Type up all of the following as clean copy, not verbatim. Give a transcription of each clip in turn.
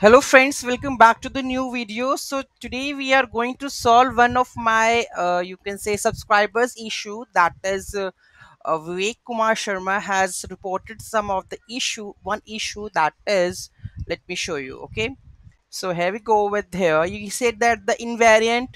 Hello friends, welcome back to the new video. So today we are going to solve one of my you can say subscribers issue, that is Vivek Kumar Sharma has reported some of the one issue that is, let me show you. Okay, so here we go with here. You said that the invariant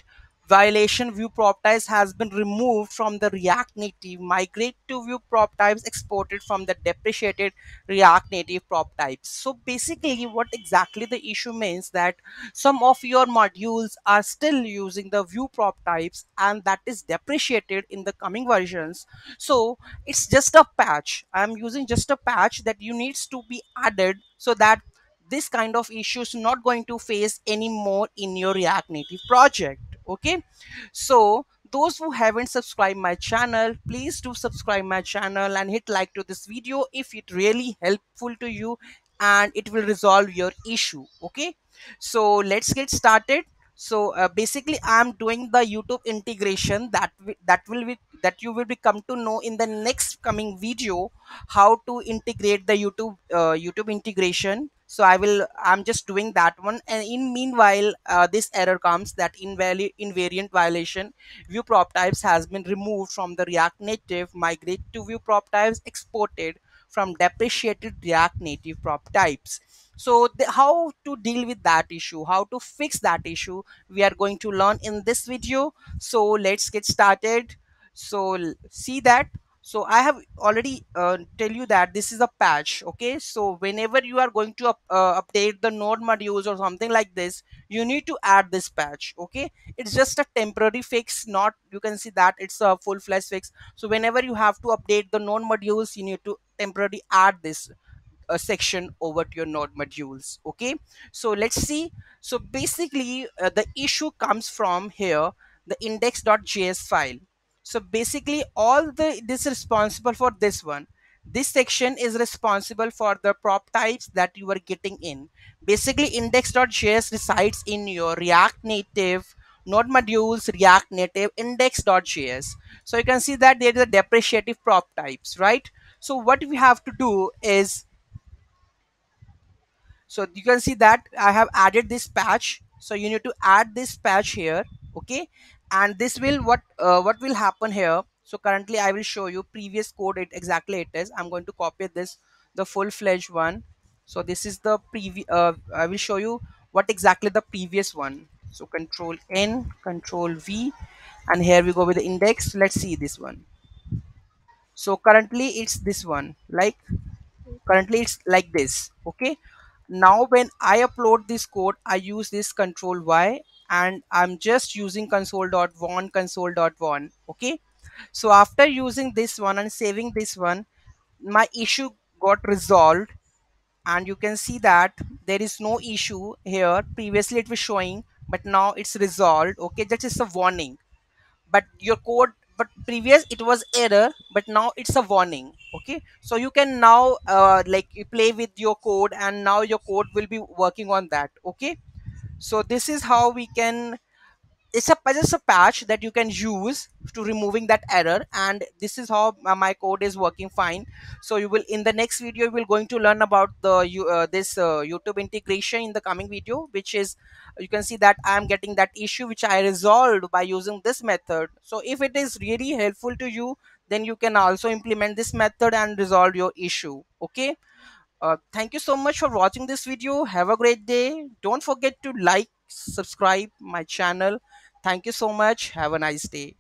violation ViewPropTypes has been removed from the React Native. Migrate to ViewPropTypes exported from the deprecated React Native prop types. So basically what exactly the issue means that some of your modules are still using the ViewPropTypes and that is deprecated in the coming versions. So it's just a patch. I'm using just a patch that you needs to be added so that this kind of issues not going to face anymore in your React Native project. Okay, so those who haven't subscribed my channel, please do subscribe my channel and hit like to this video if it really helpful to you and it will resolve your issue. Okay, so let's get started. So basically I'm doing the YouTube integration that you will come to know in the next coming video, how to integrate the YouTube integration. So I'm just doing that one, and in meanwhile this error comes that invariant violation ViewPropTypes has been removed from the React Native. Migrate to ViewPropTypes exported from deprecated React Native prop types. So how to deal with that issue, how to fix that issue, we are going to learn in this video. So let's get started. So see that. So I have already tell you that this is a patch. Okay, so whenever you are going to update the node modules or something like this, you need to add this patch. Okay, it's just a temporary fix, not, you can see that it's a full-fledged fix. So whenever you have to update the node modules, you need to temporarily add this section over to your node modules. Okay, so let's see. So basically the issue comes from here, the index.js file. So basically this is responsible for this one. This section is responsible for the prop types that you are getting in. Basically index.js resides in your React Native node modules, React Native index.js. So you can see that there is a depreciative prop types, right? So what we have to do is, so you can see that I have added this patch. So you need to add this patch here. Okay, and this will what will happen here. So currently I will show you previous code, exactly it is. I'm going to copy this, the full-fledged one. So this is the previous, I will show you what exactly the previous one. So control N, control V, and here we go with the index. Let's see this one. So currently it's this one, like currently it's like this. Okay, now when I upload this code, I use this control Y, and I'm just using console.warn, console.warn. Okay, so after using this one and saving this one, my issue got resolved, and you can see that there is no issue here. Previously it was showing, but now it's resolved. Okay, that is a warning, but your code, but previous it was error, but now it's a warning. Okay, so you can now like play with your code, and now your code will be working on that. Okay, so this is how we can, it's just a patch that you can use to removing that error, and this is how my code is working fine. So you will, in the next video, we're going to learn about the YouTube integration in the coming video, which is, you can see that I'm getting that issue which I resolved by using this method. So if it is really helpful to you, then you can also implement this method and resolve your issue. Okay. Thank you so much for watching this video. Have a great day. Don't forget to like, subscribe my channel. Thank you so much. Have a nice day.